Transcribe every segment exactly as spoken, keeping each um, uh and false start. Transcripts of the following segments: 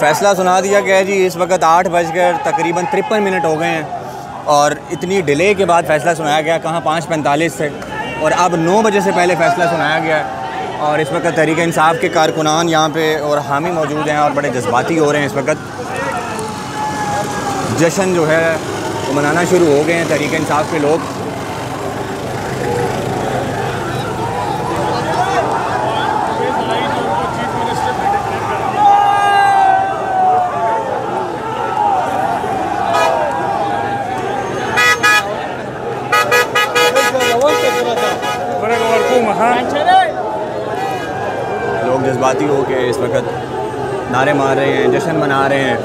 फ़ैसला सुना दिया गया जी। इस वक्त आठ बजकर तकरीबन तिरपन मिनट हो गए हैं और इतनी डिले के बाद फ़ैसला सुनाया गया। कहाँ पाँच पैंतालीस से और अब नौ बजे से पहले फ़ैसला सुनाया गया और इस वक्त तहरीक इंसाफ के कारकुनान यहाँ पे और हामी मौजूद हैं और बड़े जज्बाती हो रहे हैं। इस वक्त जश्न जो है वो मनाना शुरू हो गए हैं तहरीक इंसाफ के लोग। लोग जज्बाती हो के इस वक्त नारे मार रहे हैं, जश्न मना रहे हैं।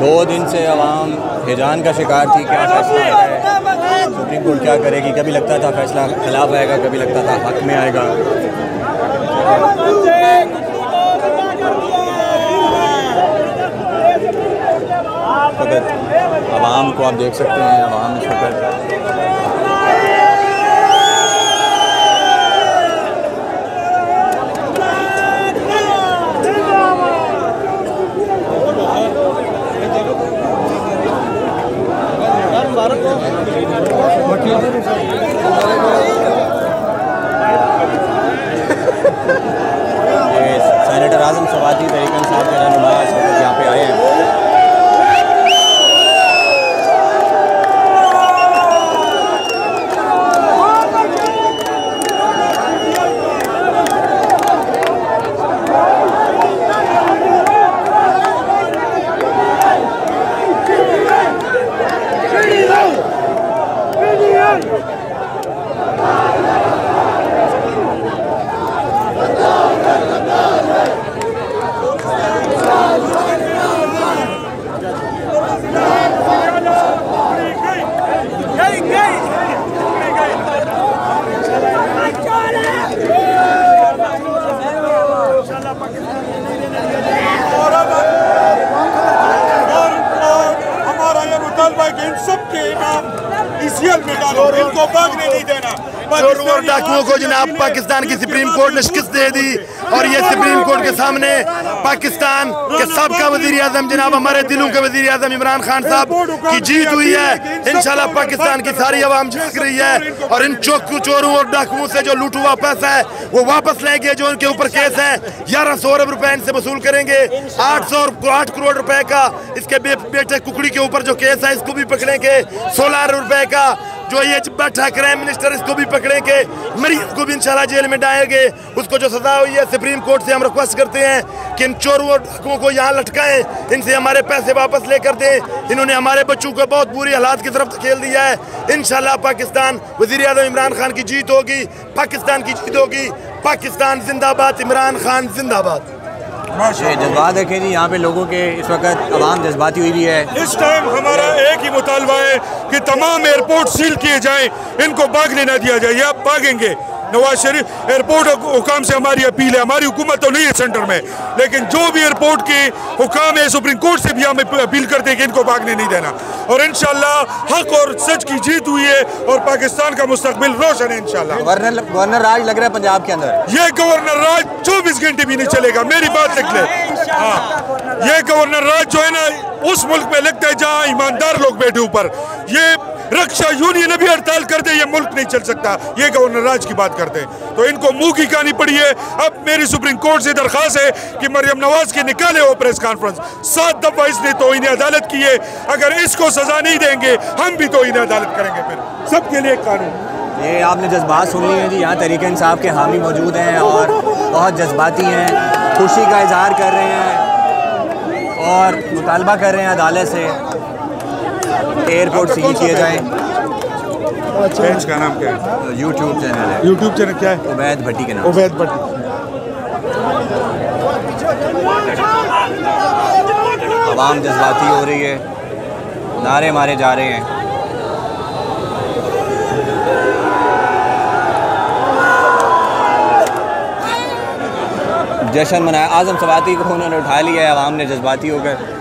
दो दिन से अवाम हैजान का शिकार थी। क्या फैसला है, सुप्रीम कोर्ट क्या करेगी? कभी लगता था फैसला खिलाफ आएगा, कभी लगता था हक में आएगा। आवाम को आप देख सकते हैं, आवाम इस सेनेटर आजम स्वाती तहरीक इंसाफ के रहनुमा यहाँ पे आए हैं। डाकुओं को जनाब पाकिस्तान की सुप्रीम कोर्ट ने शिकस्त दे दी और ये सुप्रीम कोर्ट के सामने पाकिस्तान के सबका वजीर आजम जनाब हमारे दिलों के वजीर आजम इमरान खान साहब की जीत हुई है। इंशाल्लाह पाकिस्तान की सारी आवाम जाग रही है और इन चोर चोरों और डाकुओं से जो लूट हुआ पैसा है वो वापस लेंगे। जो इनके ऊपर केस है ग्यारह सौ अरब रुपए इनसे वसूल करेंगे। आठ सौ आठ करोड़ रुपए का इसके बेटे कुकड़ी के ऊपर जो केस है इसको भी पकड़ेंगे। सोलह अरब रुपए का जो ये बैठा क्राइम मिनिस्टर इसको भी पकड़ेंगे। मरीज को भी इंशाल्लाह जेल में डालेंगे, उसको जो सजा हुई है। सुप्रीम कोर्ट से हम रिक्वेस्ट करते हैं कि इन चोरों और डाकुओं को यहाँ लटकाएं, इनसे हमारे पैसे वापस लेकर दें। इन्होंने हमारे बच्चों को बहुत बुरी हालात की तरफ धकेल दिया है। इंशाल्लाह पाकिस्तान वजीर आज़म इमरान खान की जीत होगी, पाकिस्तान की जीत होगी। पाकिस्तान जिंदाबाद, इमरान खान जिंदाबाद। जज्बात देखें जी यहाँ पे लोगों के, इस वक्त तमाम जज्बाती हुई भी है। इस टाइम हमारा एक ही मुतालबा है कि तमाम एयरपोर्ट सील किए जाएं, इनको भागने ना दिया जाए। आप भागेंगे नवाज शरीफ एयरपोर्ट हुकाम से हमारी अपील है। हमारी हुकूमत तो नहीं है सेंटर में, लेकिन जो भी एयरपोर्ट के हुकाम है सुप्रीम कोर्ट से भी हम अपील करते हैं कि इनको भागने नहीं देना। और इंशाल्लाह हक और सच की जीत हुई है और पाकिस्तान का मुस्तकबिल रोशन है इंशाल्लाह। गवर्नर गवर्नर राज लग रहा है पंजाब के अंदर। ये गवर्नर राज चौबीस घंटे भी नहीं चलेगा, मेरी बात लिख ले। हाँ, ये गवर्नर राज जो है ना उस मुल्क में लगता है जहाँ ईमानदार लोग बैठे ऊपर। ये रक्षा यूनियन भी हड़ताल करते ये मुल्क नहीं चल सकता। ये गवर्नर राज की बात करते हैं तो इनको मुंह की कहानी पड़ी है। अब मेरी सुप्रीम कोर्ट से दरख्वास्त है कि मरीम नवाज के निकाले वो प्रेस कॉन्फ्रेंस। सात दफा इसने तो इन्हें अदालत की है, अगर इसको सजा नहीं देंगे हम भी तो इन्हें अदालत करेंगे। फिर सबके लिए कानून। ये आपने जज्बात सुन ली है जी, यहाँ तहरीक इंसाफ के हामी मौजूद हैं और बहुत जज्बाती हैं, खुशी का इजहार कर रहे हैं और मुतालबा कर रहे हैं अदालत से एयरपोर्ट सील किए जाए। चैनल का नाम क्या है? यूट्यूब चैनल है। यूट्यूब चैनल क्या है? उबैद भट्टी के नाम। उबैद भट्टी। आवाम जज्बाती हो रही है, नारे मारे जा रहे हैं। जश्न मनाया, आजम स्वाती को उन्होंने उठा लिया है, आवाम ने जज्बाती होकर।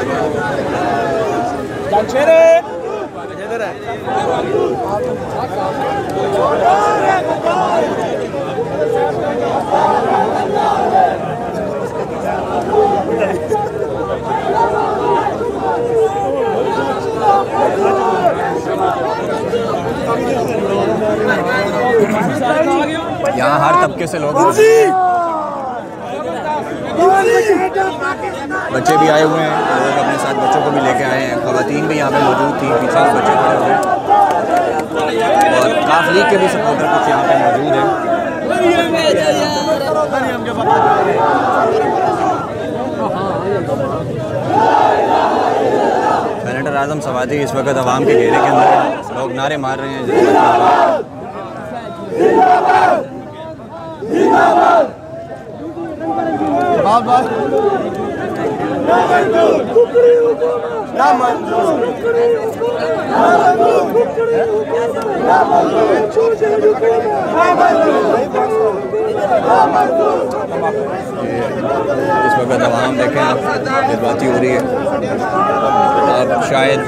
यहाँ हर तबके से लोग बच्चे भी आए हुए हैं, लोग अपने साथ बच्चों को भी लेके आए हैं। खवातीन भी यहाँ पे मौजूद थी, पीछे बच्चे खड़े हुए हैं और काफली के भी सपोर्टर कुछ यहाँ पे मौजूद हैं। सेनेटर आजम स्वाती इस वक्त आवाम के घेरे के अंदर, लोग नारे मार रहे हैं। इस वक्त आवाम देखें आप बातें हो रही है और शायद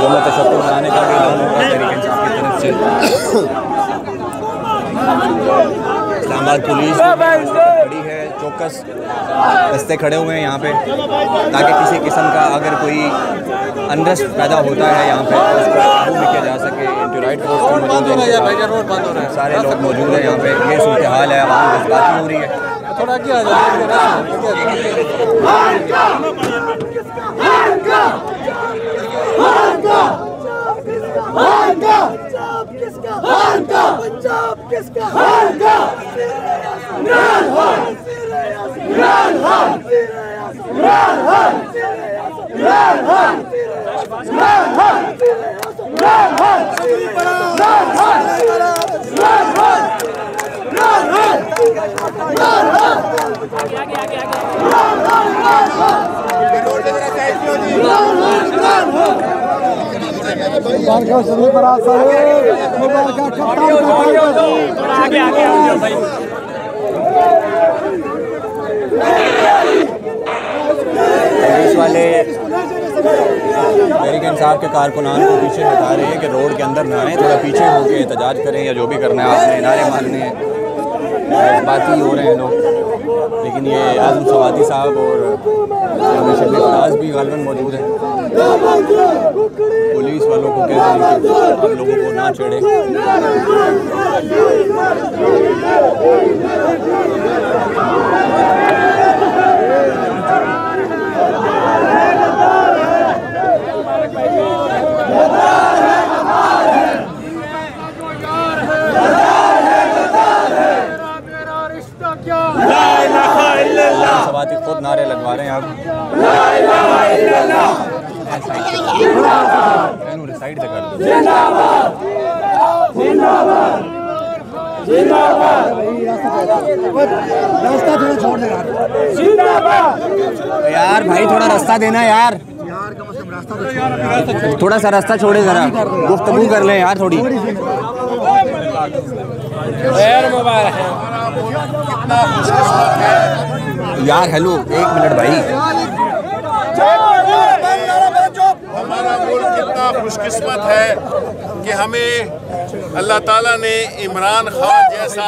दोनों तशक्कुर बनाने का भी ऐलान होगा तहरीक इंसाफ की तरफ से। इस्लामाबाद पुलिस चौकस दस्ते खड़े हुए हैं यहाँ पे, ताकि किसी किस्म का अगर कोई अनरेस्ट पैदा होता है यहाँ पे उसको काबू में किया जा सके। इंटराइट फोर्स सारे लोग मौजूद हैं यहाँ पे। ये सूरत हाल है, वहाँ जज्बाती हो रही है। थोड़ा क्या पंजाब किसका हारगा? इमरान खान, इमरान खान, इमरान खान, इमरान खान, इमरान खान, इमरान खान, शिबली फराज, इमरान खान, इमरान खान, इमरान खान, आगे आगे आगे, इमरान खान, इमरान खान, रोड पे जरा साइड हो जी, इमरान खान, इमरान खान। पुलिस वाले तहरीक इंसाफ के कारकुनान को पीछे बता रहे हैं कि रोड के अंदर ना आए, थोड़ा पीछे होकर एहतजाज करें या जो भी करना है आपने। नारे मारने हैं, बात ही हो रहे हैं लोग। लेकिन ये आजम स्वाती साहब और शिबली फराज भी गालिबन मौजूद हैं। पुलिस वालों को कह रहे हैं कि हम लोगों को ना छेड़े। सवाती खुद नारे लगवा रहे हैं आप। साइड तक कर दो। जिंदाबाद, जिंदाबाद, जिंदाबाद। रास्ता थोड़ा छोड़ दे यार। जिंदाबाद यार भाई, थोड़ा रास्ता देना यार। यार कम से कम रास्ता तो छोड़, थोड़ा सा रास्ता छोड़े जरा, गुफ्तगू कर ले यार थोड़ी। यार मुबारक यार। हेलो, एक मिनट भाई। हमारा मुल्क कितना खुशकिस्मत है कि हमें अल्लाह ताला ने इमरान खान जैसा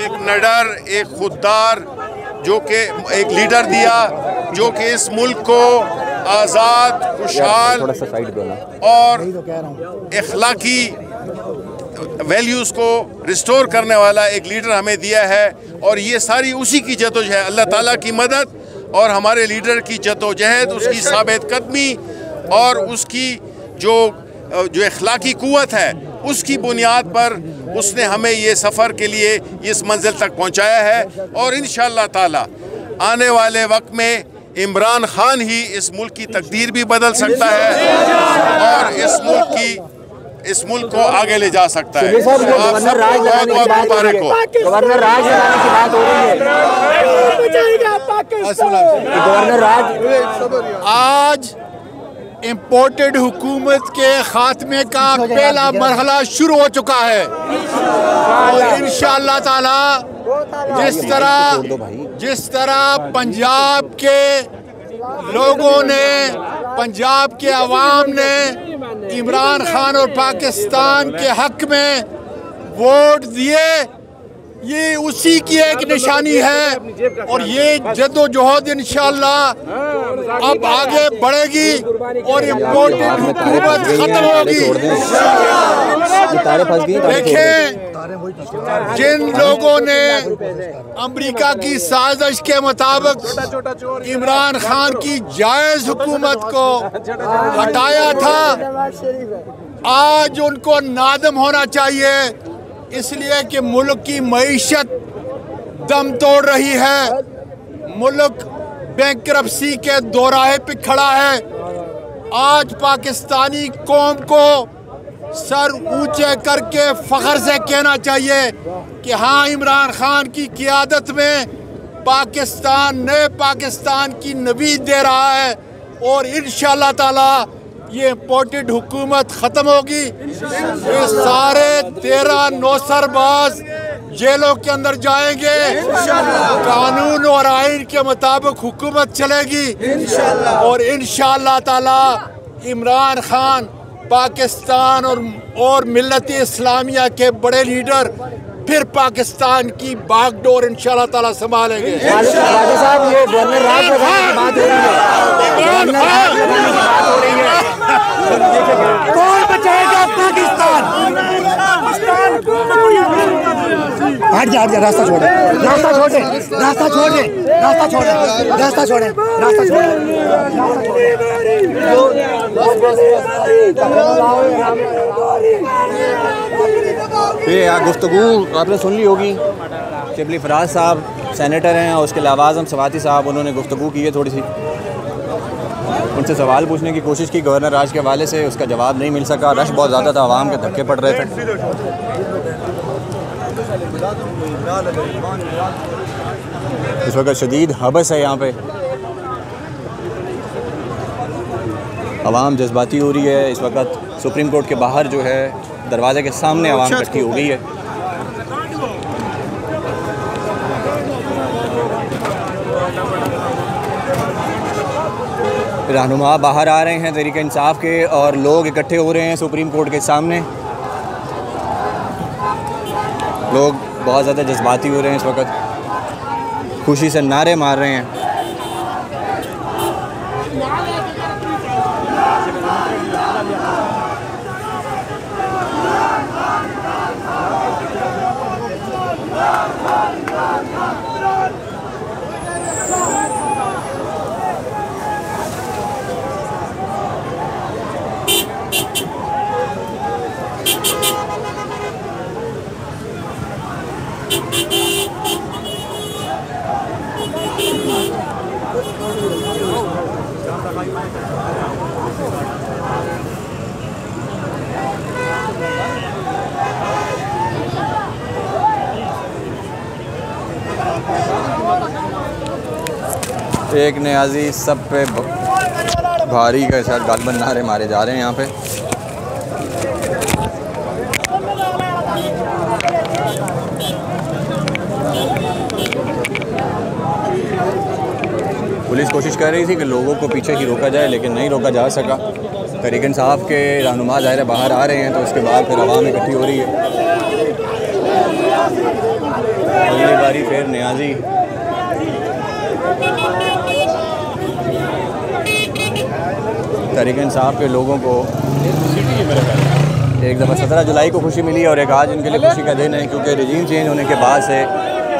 एक निडर, एक खुददार जो कि एक लीडर दिया, जो कि इस मुल्क को आज़ाद, खुशहाल और इखलाकी वैल्यूज़ को रिस्टोर करने वाला एक लीडर हमें दिया है। और ये सारी उसी की जद्दोजहद, अल्लाह ताला की मदद और हमारे लीडर की जद्दोजहद, उसकी साबित कदमी और उसकी जो जो अखलाकी क़ुव्वत है उसकी बुनियाद पर उसने हमें ये सफ़र के लिए इस मंजिल तक पहुँचाया है। और इंशाअल्लाह ताला आने वाले वक्त में इमरान खान ही इस मुल्क की तकदीर भी बदल सकता है और इस मुल्क की इस मुल्क को आगे ले जा सकता है। आज इम्पोर्टेड हुकूमत के खात्मे का पहला मरहला शुरू हो चुका है। इंशाअल्लाह ताला जिस तरह जिस तरह पंजाब के लोगों ने, पंजाब के अवाम ने इमरान खान और पाकिस्तान के हक में वोट दिए, ये उसी की एक निशानी है। और ये जद्दोजहद इंशाअल्लाह अब आगे बढ़ेगी और इम्पोर्टेंट हुकूमत खत्म होगी। देखें, जिन लोगों ने अमेरिका की साजिश के मुताबिक इमरान खान की जायज़ हुकूमत को हटाया था, आज उनको नादम होना चाहिए, इसलिए कि मुल्क की मईशत दम तोड़ रही है, मुल्क बैंक्रप्सी के दौराहे पे खड़ा है। आज पाकिस्तानी कौम को सर ऊंचे करके फ़ख्र से कहना चाहिए कि हाँ, इमरान खान की क़ियादत में पाकिस्तान ने पाकिस्तान की नवीद दे रहा है और इंशाअल्लाह ताला ये इम्पोर्टेड हुकूमत ख़त्म होगी। ये सारे तेरह नौसरबाज जेलों के अंदर जाएंगे, कानून और आइन के मुताबिक हुकूमत चलेगी और इंशाअल्लाह ताला इमरान खान पाकिस्तान और और मिल्लत इस्लामिया के बड़े लीडर फिर पाकिस्तान की बागडोर इंशाअल्लाह ताला संभालेंगे। कौन बचाएगा पाकिस्तान? हट जा, हट जा, रास्ता छोड़े, रास्ता छोड़े, रास्ता छोड़े, रास्ता छोड़े, रास्ता छोड़े, रास्ता छोड़े। ये गुफ्तगू आपने सुन ली होगी। शिबली फराज साहब सेनेटर हैं और उसके अलावा आजम स्वाती साहब, उन्होंने गुफ्तगू की है, थोड़ी सी उनसे सवाल पूछने की कोशिश की गवर्नर राज के हवाले से, उसका जवाब नहीं मिल सका। रश बहुत ज़्यादा था, आवाम के धक्के पड़ रहे थे। इस वक्त शदीद हबस है यहाँ पे, आवाम जज्बाती हो रही है। इस वक्त सुप्रीम कोर्ट के बाहर जो है दरवाजे के सामने आवाम इकट्ठी हो गई है। रहनुमा बाहर आ रहे हैं तहरीक इंसाफ के और लोग इकट्ठे हो रहे हैं सुप्रीम कोर्ट के सामने। लोग बहुत ज़्यादा जज्बाती हो रहे हैं, इस वक्त खुशी से नारे मार रहे हैं। एक न्याजी सब पे भारी का शायद गालबन नारे मारे जा रहे हैं यहाँ पे। पुलिस कोशिश कर रही थी कि लोगों को पीछे ही रोका जाए, लेकिन नहीं रोका जा सका। तहरीक इंसाफ के रहनुमा दायरे बाहर आ रहे हैं तो उसके बाद फिर आवाम इकट्ठी हो रही है। अगली बारी फिर न्याजी तहरीक इंसाफ के लोगों को एक दफ़ा सत्रह जुलाई को खुशी मिली और एक आज इनके लिए खुशी का दिन है, क्योंकि रिजीम चेंज होने के बाद से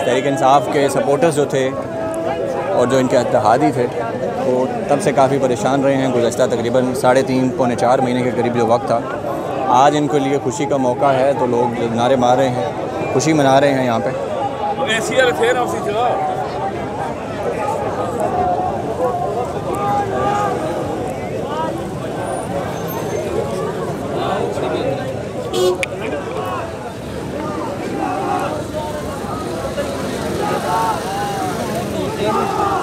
तहरीक इंसाफ के सपोर्टर्स जो थे और जो इनके इत्तेहादी थे वो तब से काफ़ी परेशान रहे हैं। गुज़श्ता तकरीबन साढ़े तीन पौने चार महीने के करीब जो वक्त था, आज इनके लिए खुशी का मौका है तो लोग नारे मार रहे हैं, खुशी मना रहे हैं यहाँ पर। Yeah.